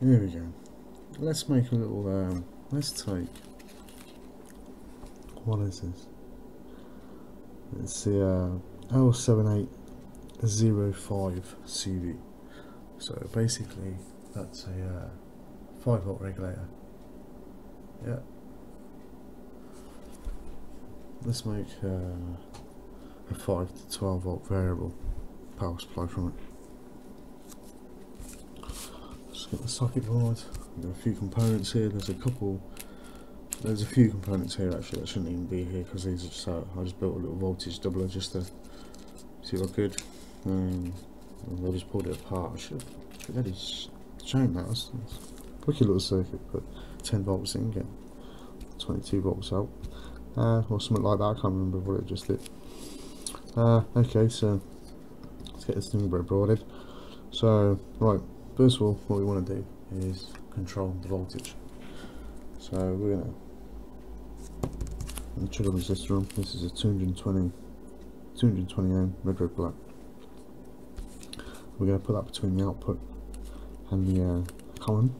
Here we go. Let's make a little, let's take, what is this? It's the L7805 CV. So basically that's a 5 volt regulator. Yeah. Let's make a 5 to 12 volt variable power supply from it. Just get the socket board. There are a few components here. There's a few components here actually that shouldn't even be here because these are just out. I just built a little voltage doubler just to see what I could. And I just pulled it apart. I should have really shown that. That's a quick little circuit, but 10 volts in, get 22 volts out. Or something like that, I can't remember what it just did. Okay, so let's get this thing broaded. So, right, first of all, what we want to do is control the voltage. So, we're going to trigger the resistor on. This is a 220 ohm red black. We're going to put that between the output and the column.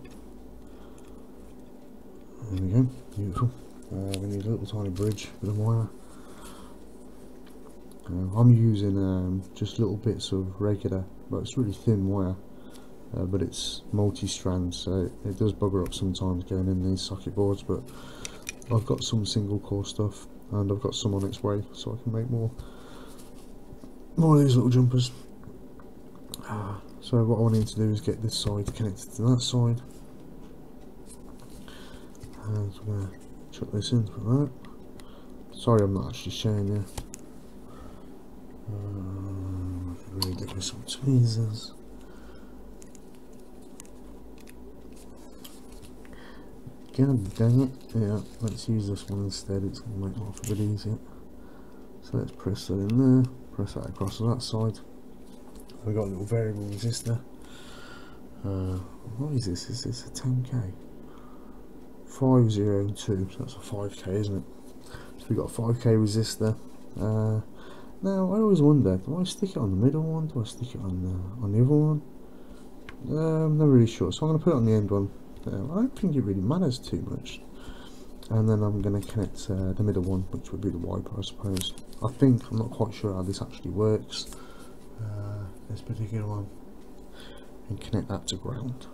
There we go, beautiful. We need a little tiny bridge with a wire. I'm using just little bits of regular, but it's really thin wire, but it's multi-strand, so it does bugger up sometimes going in these socket boards, but I've got some single core stuff and I've got some on its way, so I can make more of these little jumpers. So what I need to do is get this side connected to that side, and we're going to chuck this in for that. Sorry, I'm not actually showing you. I can really do with some tweezers. God dang it. Yeah, let's use this one instead. It's going to make life a bit easier. So let's press that in there, press that across to that side. We've got a little variable resistor. What is this? Is this a 10k? 502, so that's a 5k, isn't it? So we've got a 5k resistor. Now I always wonder, do I stick it on the middle one? Do I stick it on the other one? I'm not really sure, so I'm going to put it on the end one. I don't think it really matters too much. And then I'm going to connect the middle one, which would be the wiper, I suppose. I think, I'm not quite sure how this actually works, this particular one. And connect that to ground.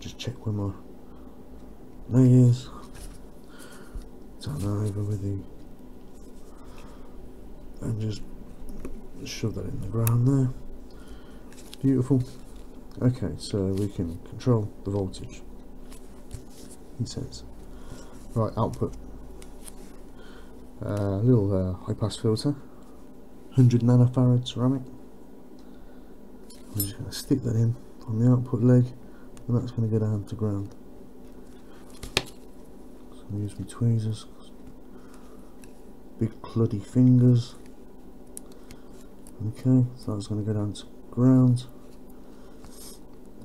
Just check where my layers turn over with you and just shove that in the ground there. Beautiful. Okay, so we can control the voltage, he says. Right, output, little high pass filter, 100 nanofarad ceramic. We're just going to stick that in on the output leg. And that's going to go down to ground. So I'm using tweezers, big bloody fingers. Okay, so that's going to go down to ground,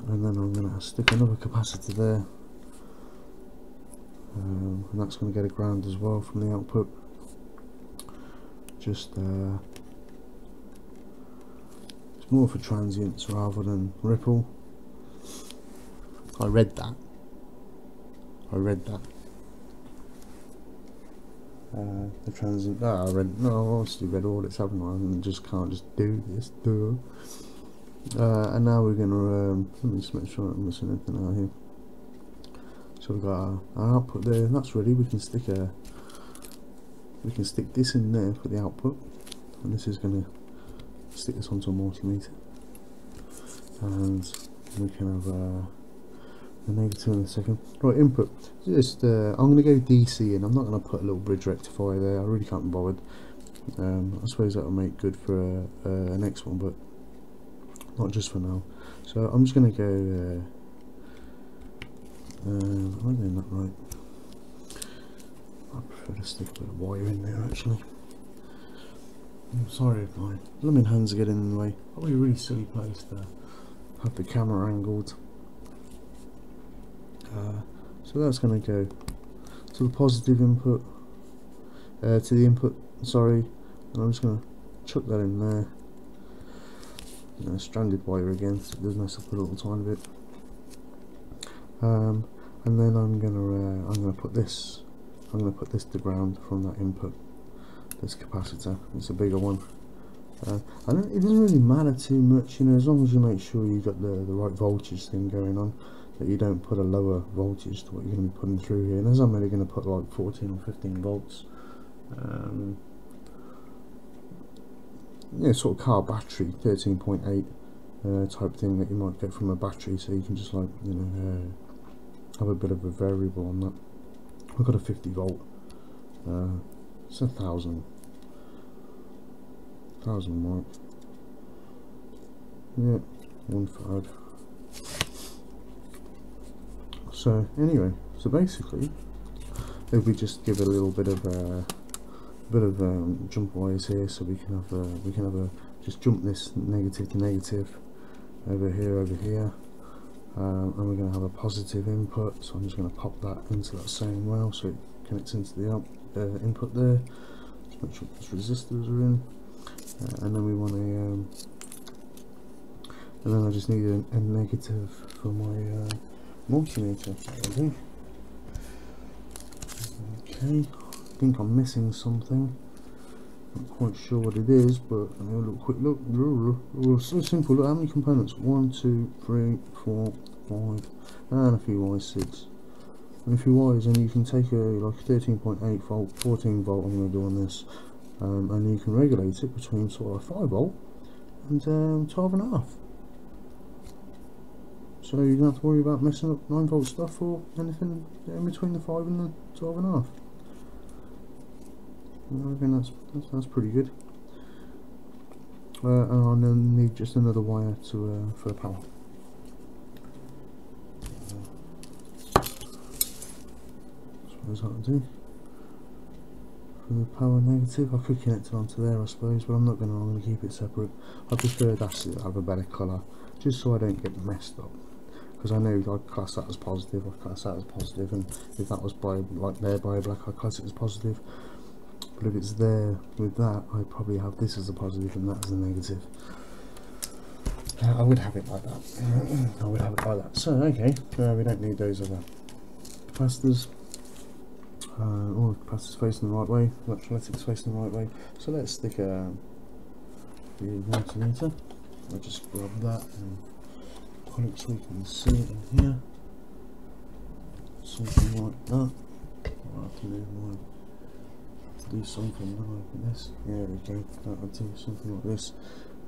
and then I'm going to stick another capacitor there, and that's going to go to ground as well from the output. Just it's more for transients rather than ripple. I read that. The transient. I read. No, I obviously read all this, haven't I? And just can't just do this. Do. And now we're gonna. Let me just make sure I'm missing anything out here. So we've got our output there. And that's ready. We can stick a. We can stick this in there for the output, and this is gonna stick this onto a multimeter, and we can have the negative in a second. Right, input. Just I'm going to go DC in. I'm not going to put a little bridge rectifier there. I really can't be bothered. I suppose that will make good for a next one, but not just for now. So I'm just going to go. Am I doing that right? I prefer to stick a bit of wire in there actually. I'm sorry if my blooming hands are getting in the way. That would be a really silly place to have the camera angled. So that's going to go to the positive input, to the input, sorry, and I'm just going to chuck that in there, and a stranded wire again, so it does mess up a little tiny bit. And then I'm gonna put this to ground from that input, this capacitor. It's a bigger one. And it doesn't really matter too much, you know, as long as you make sure you've got the right voltage thing going on, that you don't put a lower voltage to what you're going to be putting through here. And as I'm only going to put like 14 or 15 volts, yeah, sort of car battery 13.8 type thing that you might get from a battery, so you can just, like, you know, have a bit of a variable on that. I've got a 50 volt, it's 1,000 mark. Yeah, 1/3. So anyway, so basically, if we just give a little bit of a jump wires here, so we can have a just jump this negative to negative over here, and we're going to have a positive input. So I'm just going to pop that into that same rail, so it connects into the input there. Just make sure those resistors are in. And then we want a, and then I just need a negative for my multimeter, I think. Okay, I think I'm missing something. Not quite sure what it is, but I'll have a little quick look. So simple. Look, how many components? 1, 2, 3, 4, 5, and a few wires, 6. And a few wires, and you can take a like 13.8 volt, 14 volt. I'm going to do on this. And you can regulate it between sort of 5 volt and 12.5. So you don't have to worry about messing up 9 volt stuff or anything in between the 5 and the 12.5. I think that's pretty good. And I'll need just another wire to for the power. That's what I do. The power negative, I could connect it onto there, I suppose, but I'm not going to. I'm going to keep it separate. I prefer that have a better colour, just so I don't get messed up. Because I know I'd class that as positive, I class that as positive, and if that was by like there by black, I class it as positive. But if it's there with that, I probably have this as a positive and that as a negative. I would have it like that. I would have it like that. So okay, we don't need those other capacitors. All the capacitors facing the right way, electrolytics facing the right way. So let's stick the multimeter. I'll just grab that and pull it so we can see it in here. Something like that. I'll have to move mine. Do something like this. There we go. That'll do something like this.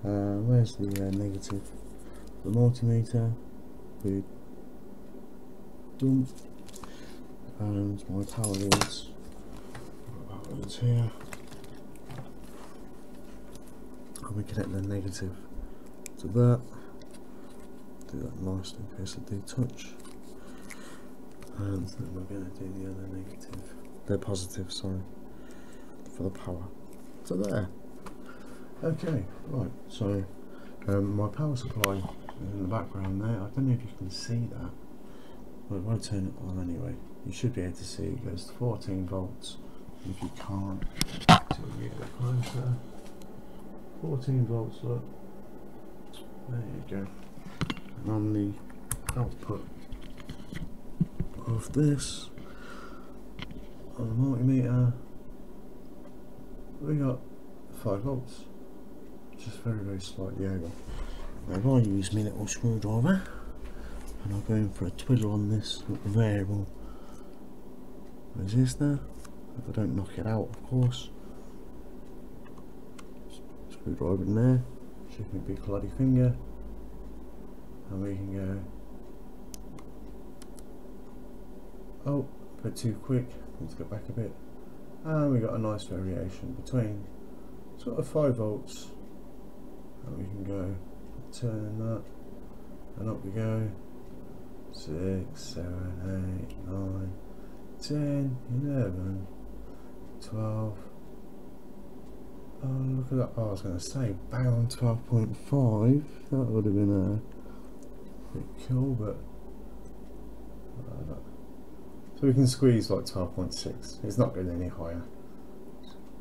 Where's the negative? The multimeter. The dump. And my power leads here, and we connect the negative to that. Do that last in case I do touch, and then we're going to do the other negative. They're positive, sorry, for the power. So there. Okay, right. So my power supply in the background there. I don't know if you can see that. Well, if I turn it on anyway, you should be able to see it goes to 14 volts. If you can't, to get it closer, 14 volts. Look, there you go. And on the output of this on the multimeter, we got 5 volts, just very, very slightly over. Now, if I use my little screwdriver, and I'll go in for a twiddle on this variable resistor, if I don't knock it out, of course. Screwdriver in there, shaking a big bloody finger, and we can go, oh, a bit too quick, let's go back a bit, and we got a nice variation between sort of 5 volts, and we can go turn that, and up we go. 6, 7, 8, 9, 10, 11, 12. Oh, look at that! Oh, I was going to say, bang on 12.5. That would have been a bit cool, but so we can squeeze like 12.6. It's not going any higher.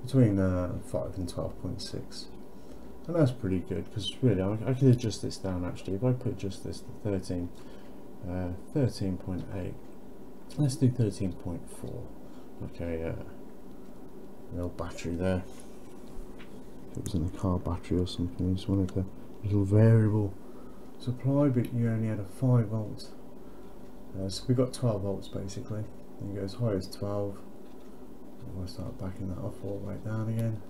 Between 5 and 12.6. And that's pretty good, because really I could adjust this down. Actually, if I put just this to 13, 13.8, let's do 13.4. okay, little battery there. If it was in a car battery or something, you just wanted a little variable supply, but you only had a 5 volt, so we got 12 volts basically, and it goes high as 12. I'll start backing that off all the way down again,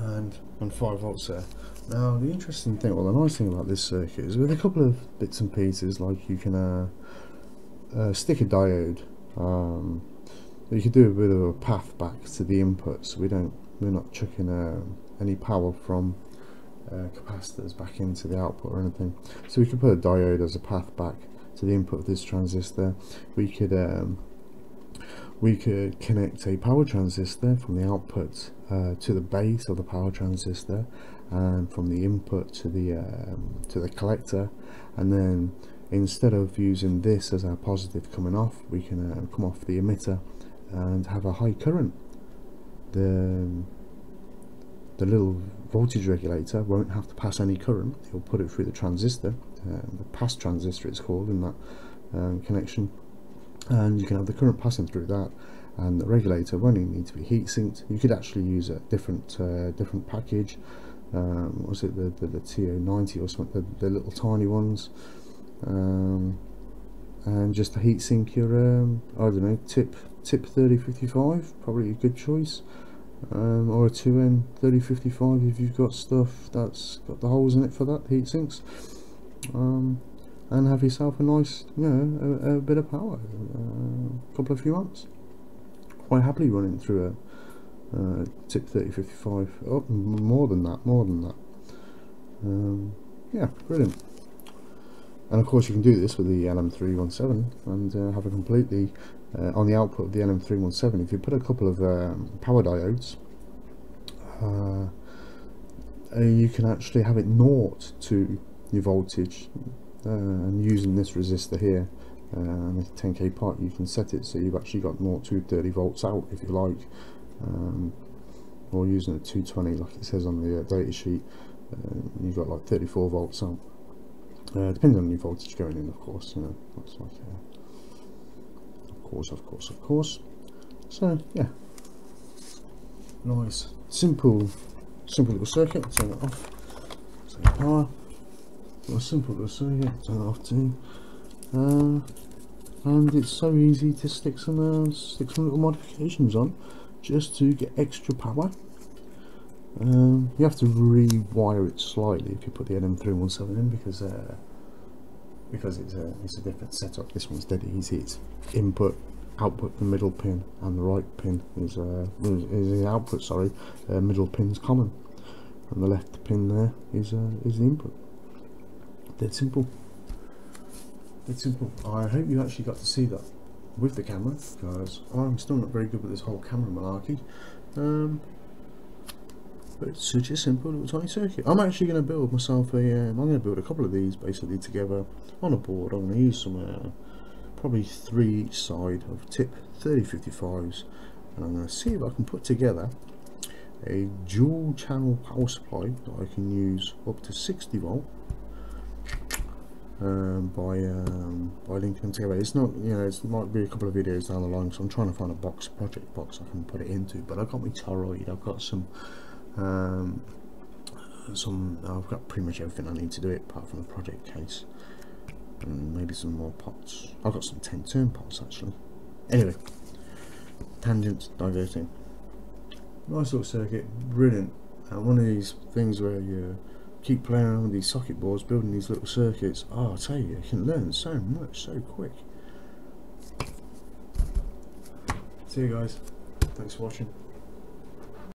and 5 volts there. Now the interesting thing, well the nice thing about this circuit is with a couple of bits and pieces, like you can stick a diode, you could do a bit of a path back to the input, so we're not chucking any power from capacitors back into the output or anything. So we could put a diode as a path back to the input of this transistor. We could connect a power transistor from the output to the base of the power transistor, and from the input to the collector. And then instead of using this as our positive coming off, we can come off the emitter and have a high current. The little voltage regulator won't have to pass any current. It'll put it through the transistor, the pass transistor it's called in that connection, and you can have the current passing through that, and the regulator won't even need to be heat synced. You could actually use a different different package. Was it the TO90 or something, the little tiny ones, and just to heat sink your I don't know, TIP 3055, probably a good choice, or a 2N3055 if you've got stuff that's got the holes in it for that heat sinks. And have yourself a nice, you know, a bit of power, a couple of few amps, quite happily running through a TIP 3055. Oh, more than that. Yeah, brilliant. And of course you can do this with the LM317 and have a completely, on the output of the LM317, if you put a couple of power diodes, you can actually have it naught to your voltage. And using this resistor here, and a 10k pot, you can set it so you've actually got 0 to 30 volts out if you like, or using a 220 like it says on the data sheet, you've got like 34 volts out, depending on your voltage going in, of course, you know, that's like, of course. So yeah, nice simple little circuit. Turn it off, save power. Well, simple to say, yeah, turn it off too. And it's so easy to stick some little modifications on just to get extra power. You have to rewire it slightly if you put the LM317 in, because it's a different setup. This one's dead easy. It's input, output, the middle pin, and the right pin is the output. Sorry, middle pin's common, and the left pin there is the input. Dead simple. I hope you actually got to see that with the camera, because I'm still not very good with this whole camera malarkey, but it's such a simple little tiny circuit. I'm actually going to build myself a I'm going to build a couple of these basically together on a board. I'm going to use some probably 3 each side of TIP 3055s, and I'm going to see if I can put together a dual channel power supply that I can use up to 60 volt by linking them together. It's not, you know, it might be a couple of videos down the line, so I'm trying to find a project box I can put it into. But I've got my toroid, I've got some I've got pretty much everything I need to do it apart from the project case, and maybe some more pots. I've got some 10-turn pots actually. Anyway, tangents diverting. Nice little circuit, brilliant. And one of these things where you keep playing around with these socket boards, building these little circuits. Oh, I tell you, you can learn so much so quick. See you guys, thanks for watching.